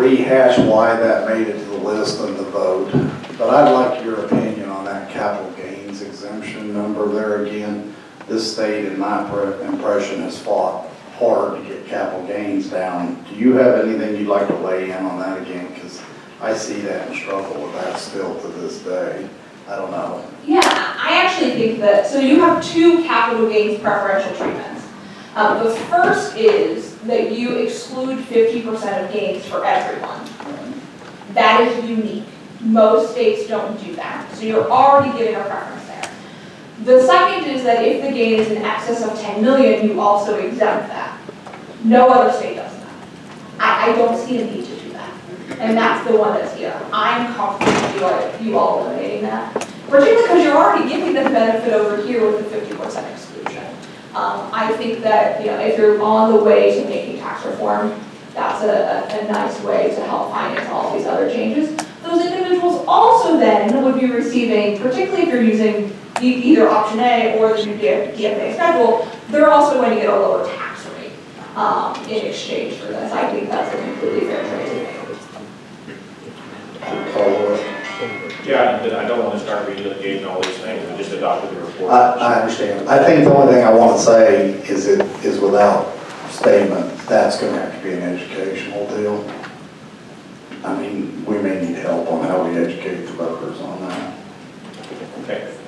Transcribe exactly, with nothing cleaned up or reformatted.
rehash why that made it to the list and the vote, but I'd like your opinion on that capital gains exemption number there again. This state, in my impression, has fought hard to get capital gains down. Do you have anything you'd like to weigh in on that again? Because I see that and struggle with that still to this day. I don't know. Yeah, I actually think that, so you have two capital gains preferential treatments. Um, the first is that you exclude fifty percent of gains for everyone. That is unique. Most states don't do that. So you're already giving a preference there. The second is that if the gain is in excess of ten million dollars, you also exempt that. No other state does that. I, I don't see a need to do that. And that's the one that's here. I'm comfortable with you all eliminating that. Particularly because you're already giving them benefit over here with the fifty percent exclusion. Um, I think that, you know, if you're on the way to making tax reform, that's a, a, a nice way to help finance all these other changes. Those individuals also then would be receiving, particularly if you're using either option A or the new D F A schedule, they're also going to get a lower tax rate um, in exchange for this. I think that's a completely fair trade. Yeah, I don't want to start relitigating all these things. We just adopted the report. I, I understand. I think the only thing I want to say is it is without statement. That's going to have to be an educational deal. I mean, we may need help on how we educate the voters on that. Okay.